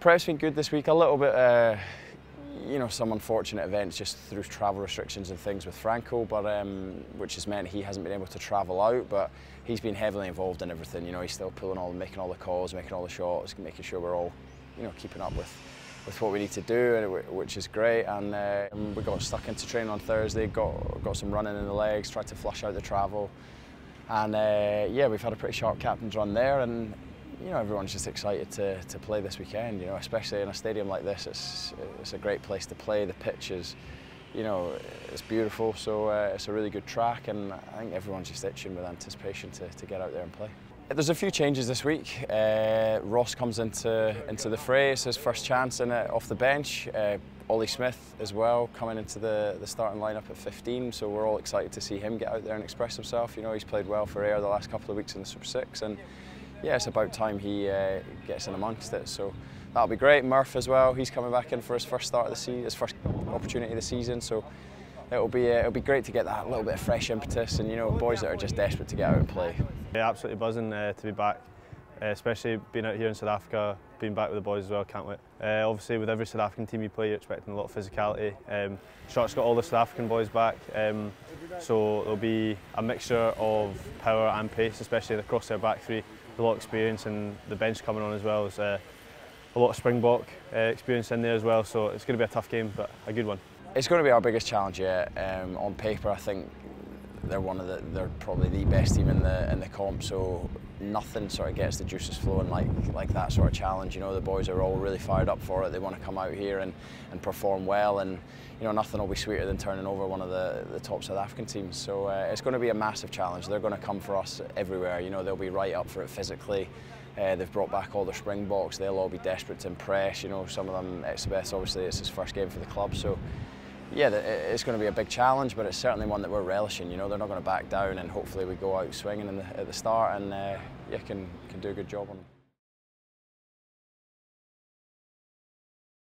Prep's been good this week. A little bit, you know, some unfortunate events just through travel restrictions and things with Franco, but which has meant he hasn't been able to travel out, but he's been heavily involved in everything. You know, he's still pulling all, making all the calls, making all the shots, making sure we're all, you know, keeping up with what we need to do, and, which is great. And we got stuck into training on Thursday, got some running in the legs, tried to flush out the travel. And yeah, we've had a pretty sharp captain's run there, and you know, everyone's just excited to play this weekend, you know, especially in a stadium like this. It's a great place to play. The pitch is, you know, it's beautiful, so it's a really good track, and I think everyone's just itching with anticipation to get out there and play. There's a few changes this week. Ross comes into the fray. It's his first chance in it off the bench. Ollie Smith as well, coming into the starting lineup at 15, so we're all excited to see him get out there and express himself. You know, he's played well for Ayr the last couple of weeks in the Super Six, and yeah, it's about time he gets in amongst it, so that'll be great. Murph as well, he's coming back in for his first start of the season, his first opportunity of the season, so it'll be great to get that little bit of fresh impetus, and you know, boys that are just desperate to get out and play. Yeah, absolutely buzzing to be back, especially being out here in South Africa, being back with the boys as well, can't wait. Obviously with every South African team you play, you're expecting a lot of physicality. Sharks got all the South African boys back, so there'll be a mixture of power and pace, especially across their back three. A lot of experience, and the bench coming on as well is a lot of Springbok experience in there as well, so it's going to be a tough game, but a good one. It's going to be our biggest challenge yet. On paper I think they're probably the best team in the comp, so nothing sort of gets the juices flowing like that sort of challenge. You know, the boys are all really fired up for it. They want to come out here and perform well, and you know, nothing will be sweeter than turning over one of the top South African teams. So it's going to be a massive challenge. They're going to come for us everywhere. You know, they'll be right up for it physically. They've brought back all their Springboks. They'll all be desperate to impress. You know, some of them, Exabeth, obviously it's his first game for the club, so. Yeah, it's going to be a big challenge, but it's certainly one that we're relishing. You know, they're not going to back down, and hopefully we go out swinging at the start, and yeah, can do a good job on them.